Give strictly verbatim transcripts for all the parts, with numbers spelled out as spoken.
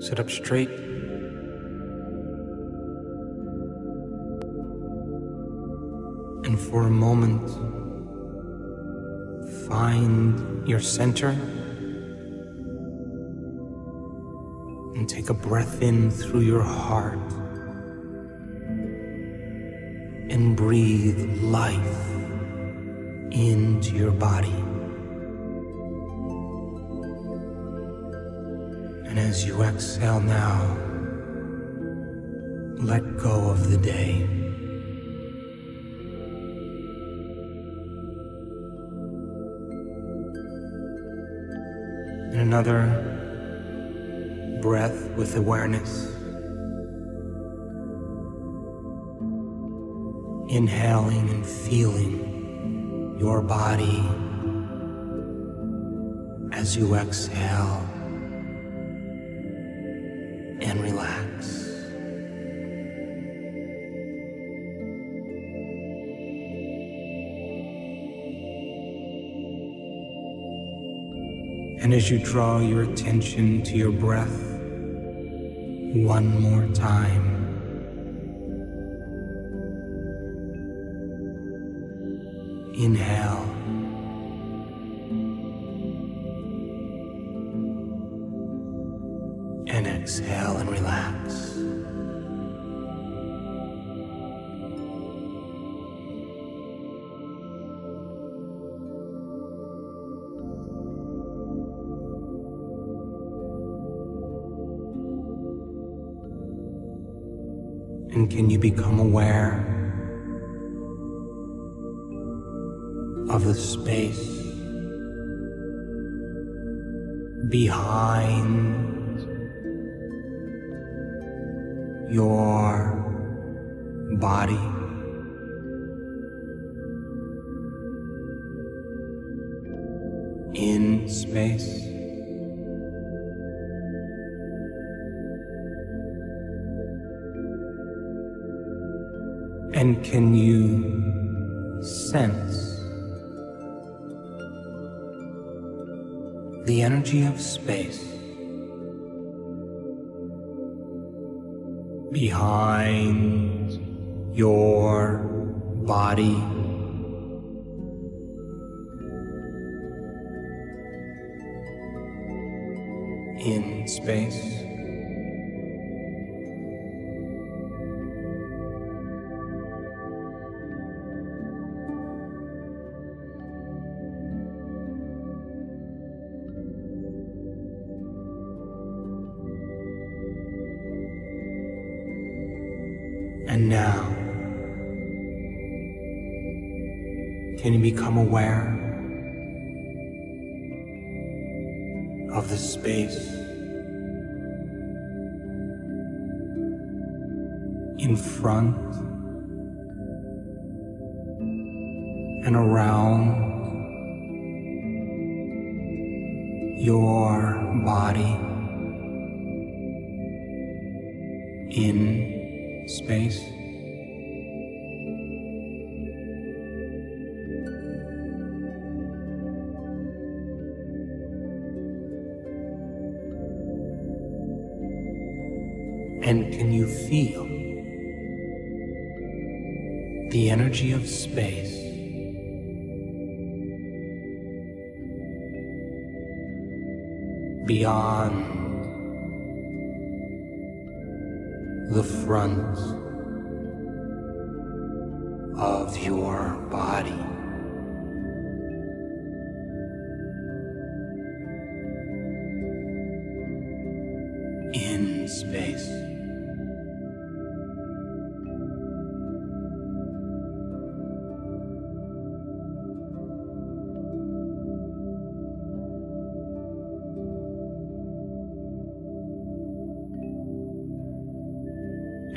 Sit up straight. And for a moment, find your center. And take a breath in through your heart. And breathe life into your body. And as you exhale now, let go of the day. And another breath with awareness. Inhaling and feeling your body as you exhale. And relax. And as you draw your attention to your breath one more time, inhale. And exhale and relax. And can you become aware of the space behind your body? In space. And can you sense the energy of space behind your body? In space. And now, can you become aware of the space in front and around your body? In space. And can you feel the energy of space beyond the front of your body? In space.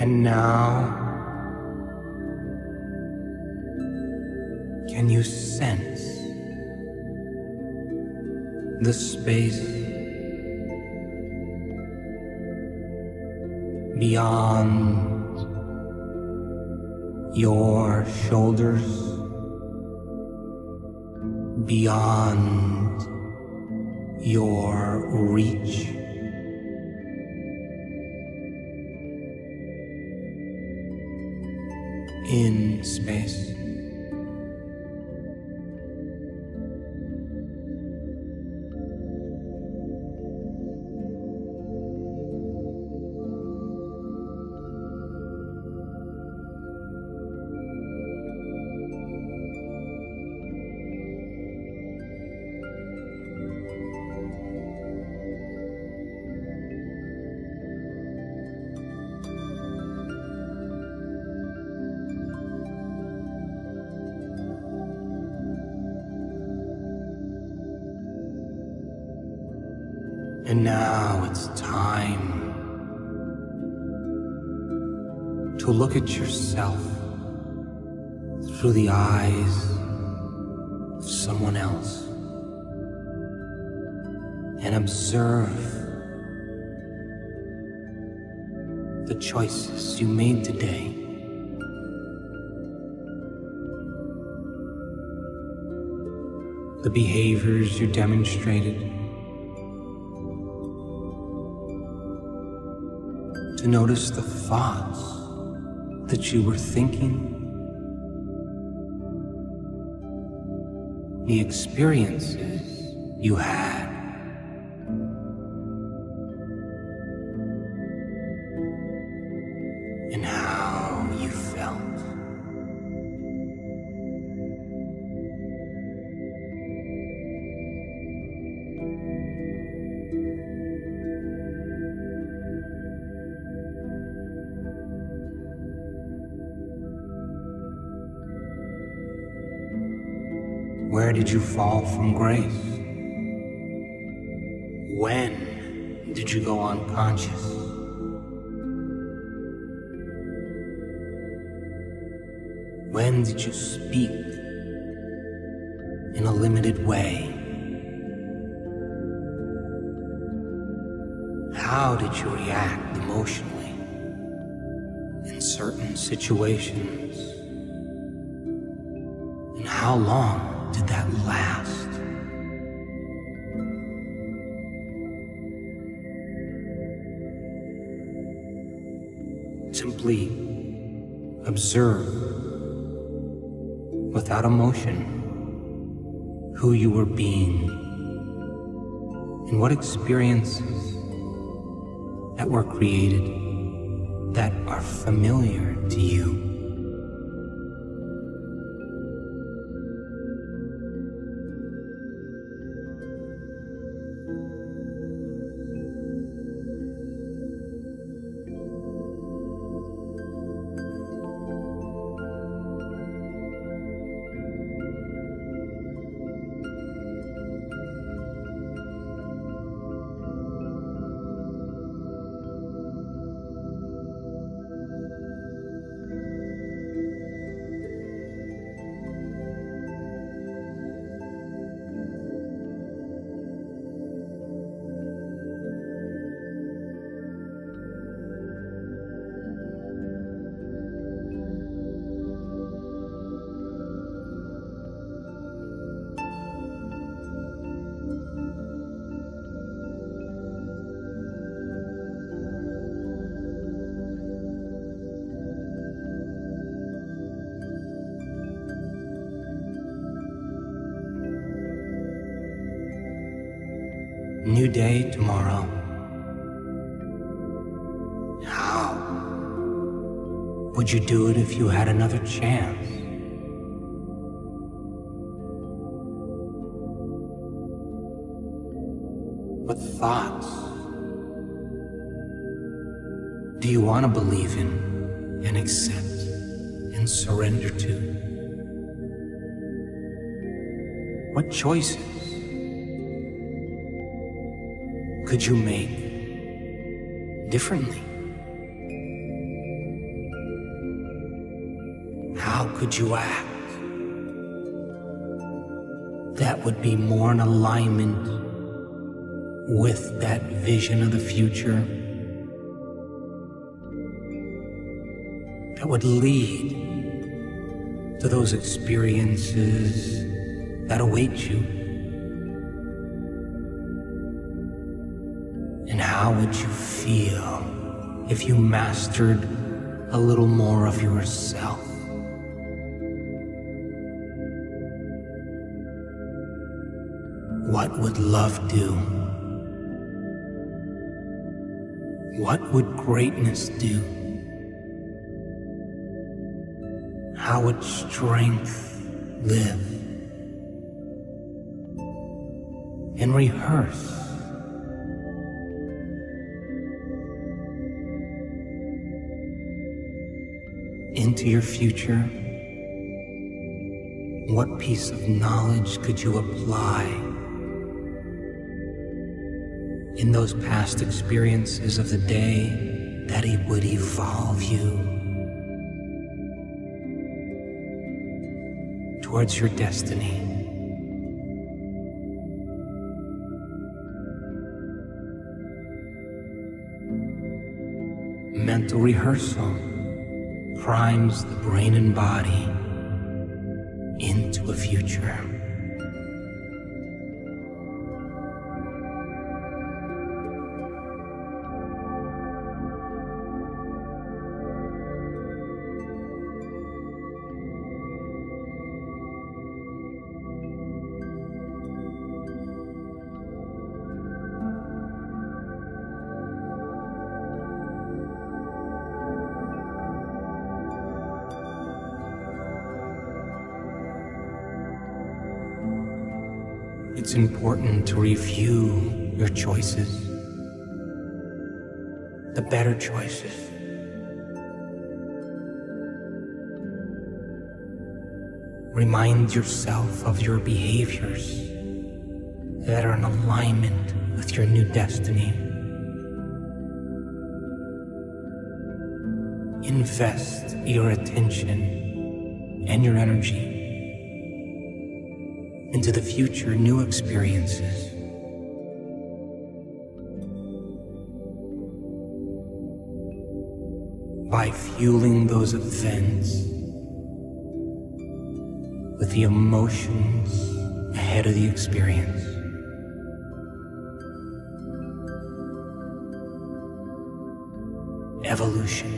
And now, can you sense the space beyond your shoulders, beyond your reach? in space. And now it's time to look at yourself through the eyes of someone else and observe the choices you made today. The behaviors you demonstrated. To notice the thoughts that you were thinking, the experiences you had. Where did you fall from grace? When did you go unconscious? When did you speak in a limited way? How did you react emotionally in certain situations? And how long did that last? Simply observe without emotion who you were being and what experiences that were created that are familiar to you. New day tomorrow. How would you do it if you had another chance? What thoughts do you want to believe in and accept and surrender to? What choices could you make differently? How could you act that would be more in alignment with that vision of the future, that would lead to those experiences that await you? How would you feel if you mastered a little more of yourself? What would love do? What would greatness do? How would strength live? And rehearse. Into your future, what piece of knowledge could you apply? In those past experiences of the day, that it would evolve you towards your destiny. Mental rehearsal primes the brain and body into a future. It's important to review your choices, the better choices. Remind yourself of your behaviors that are in alignment with your new destiny. Invest your attention and your energy into the future new experiences. By fueling those events with the emotions ahead of the experience, evolution.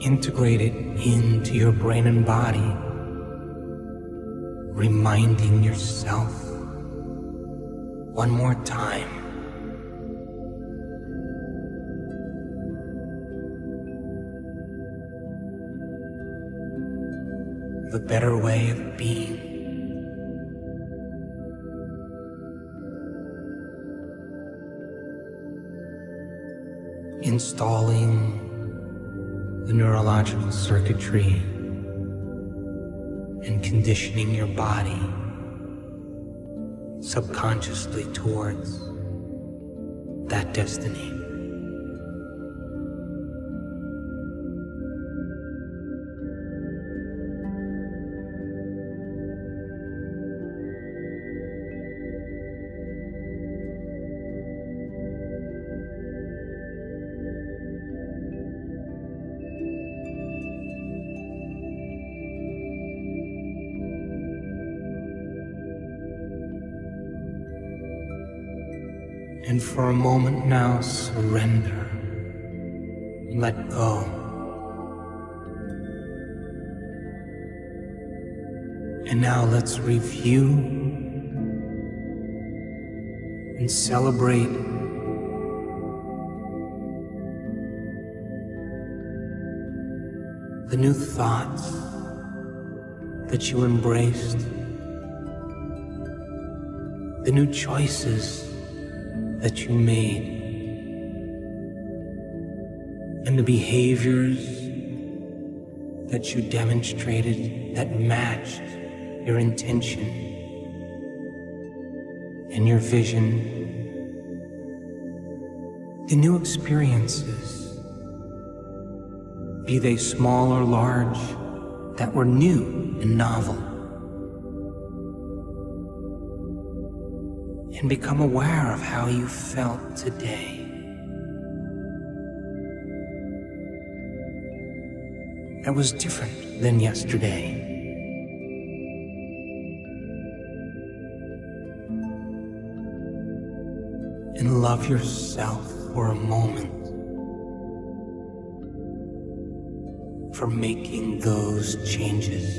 Integrate it into your brain and body, reminding yourself one more time the better way of being, installing the neurological circuitry and conditioning your body subconsciously towards that destiny. And for a moment now, surrender. Let go. And now let's review and celebrate the new thoughts that you embraced, the new choices that you made, and the behaviors that you demonstrated that matched your intention and your vision, the new experiences, be they small or large, that were new and novel, and become aware of how you felt today. That was different than yesterday. And love yourself for a moment for making those changes.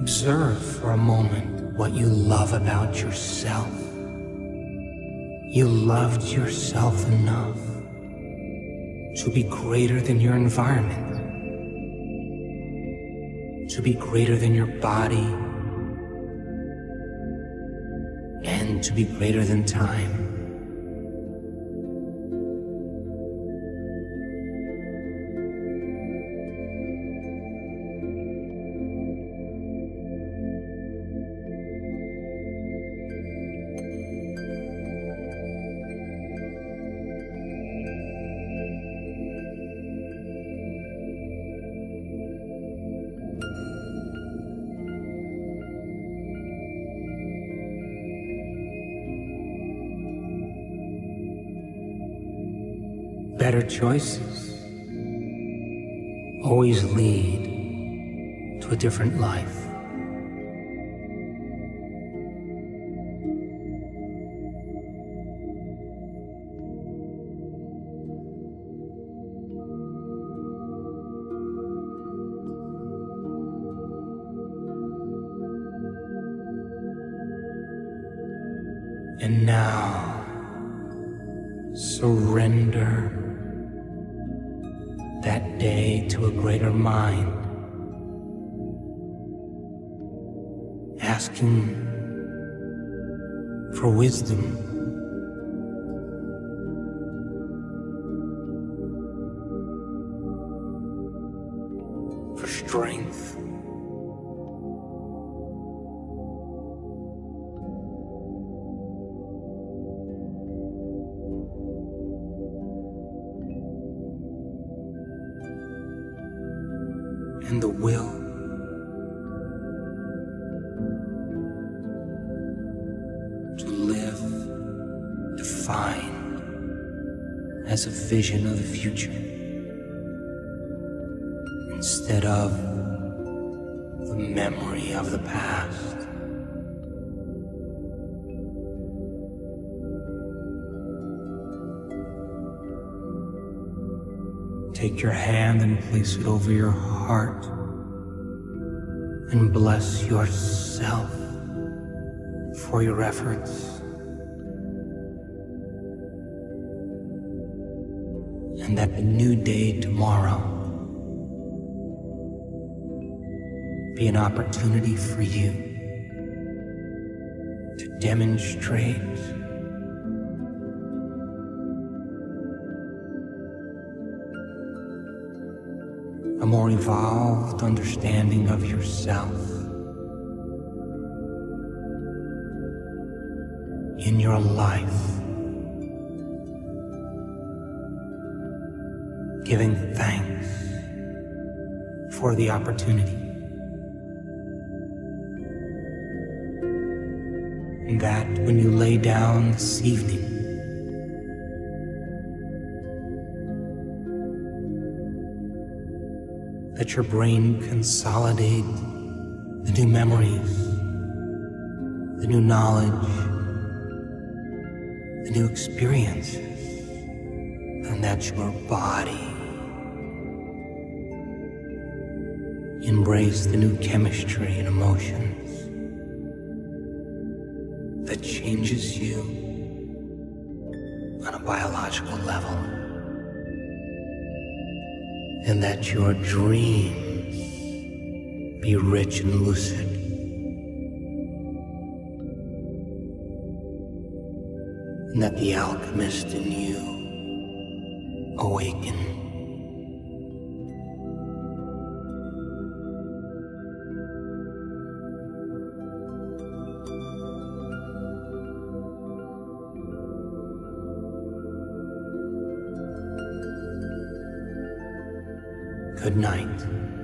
Observe for a moment what you love about yourself. You loved yourself enough to be greater than your environment, to be greater than your body, and to be greater than time. Better choices always lead to a different life. And now, surrender that day to a greater mind, asking for wisdom, for strength, and the will to live defined as a vision of the future instead of the memory of the past. Take your hand and place it over your heart and bless yourself for your efforts and that a new day tomorrow be an opportunity for you to demonstrate a more evolved understanding of yourself in your life, giving thanks for the opportunity. And that when you lay down this evening, let your brain consolidate the new memories, the new knowledge, the new experiences, and that your body embrace the new chemistry and emotions that changes you on a biological level, and that your dreams be rich and lucid. And that the alchemist in you awaken. Good night.